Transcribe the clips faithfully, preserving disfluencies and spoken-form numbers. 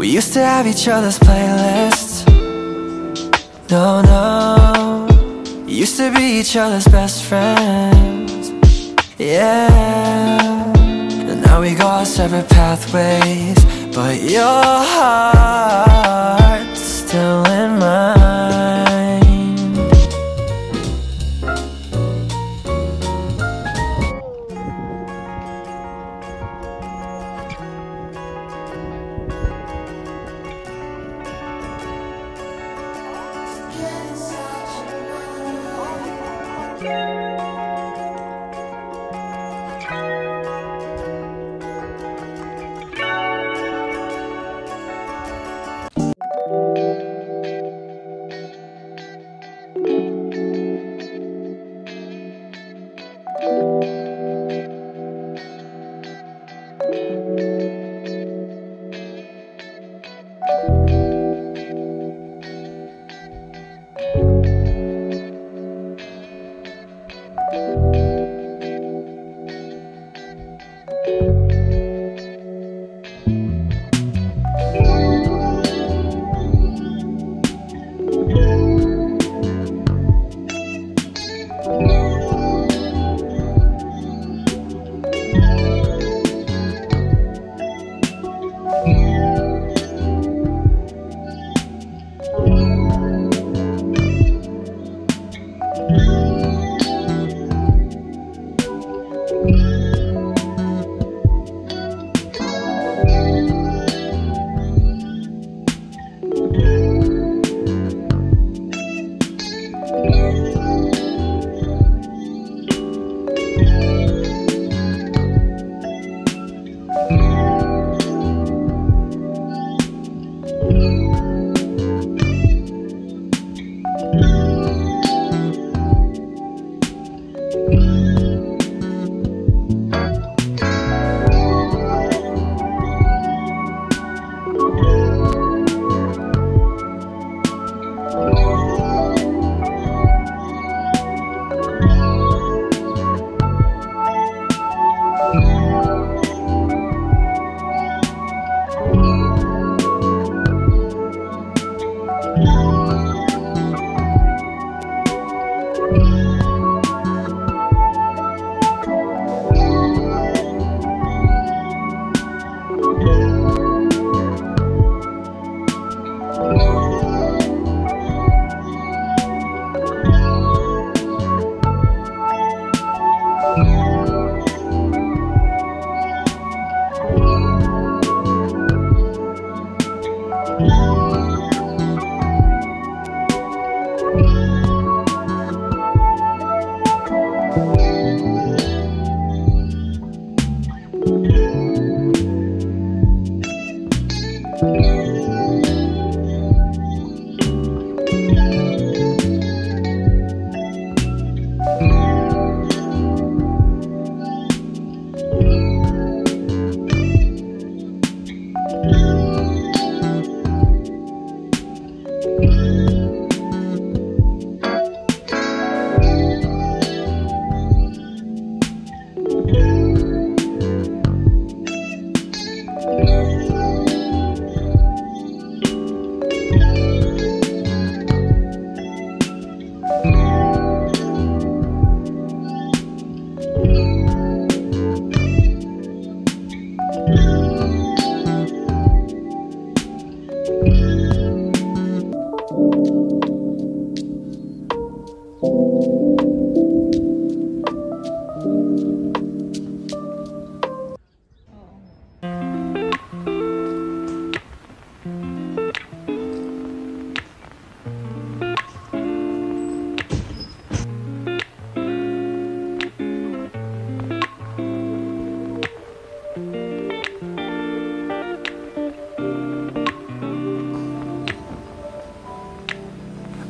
We used to have each other's playlists. No, no. Used to be each other's best friends. Yeah. And now we go our separate pathways, but your heart's still in mine.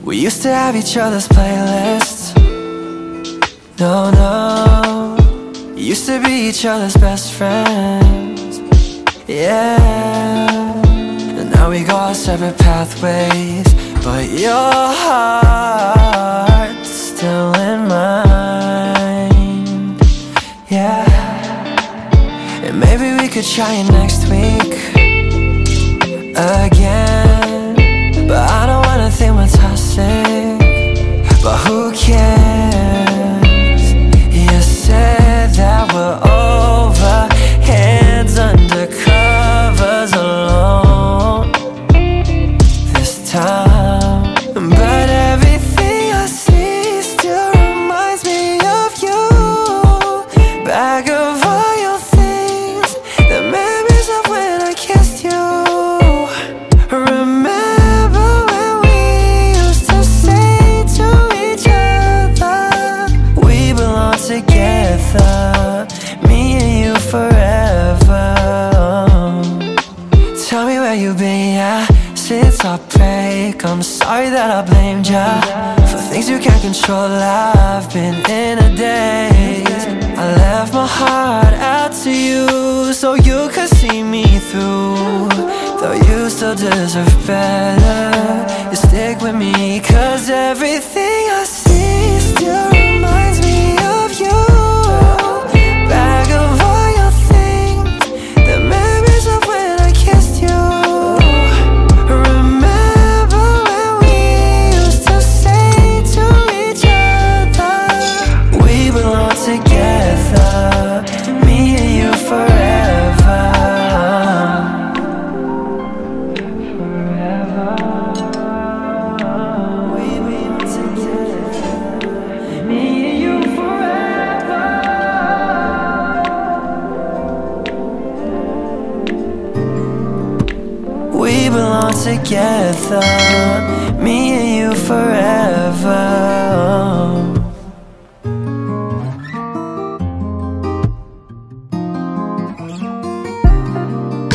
We used to have each other's playlists. No, no. Used to be each other's best friends. Yeah. And now we go our separate pathways, but your heart's still in mine. Yeah. And maybe we could try it next week. again. But I don't wanna think what's hustling, but who cares? You said that we're over, hands under covers alone this time. But everything I see still reminds me of you. Bag of all your things, the memories of when I kissed you. Together, me and you forever. Tell me where you been, yeah, since our break. I'm sorry that I blamed ya for things you can't control. I've been in a daze. I left my heart out to you so you could see me through. Though you still deserve better, you stick with me, cause everything I see still reminds me of you. Bag of all your things, the memories of when I kissed you. Remember when we used to say to each other, we belong together, me and you forever. Forever, we belong together, me and you forever. We belong together, me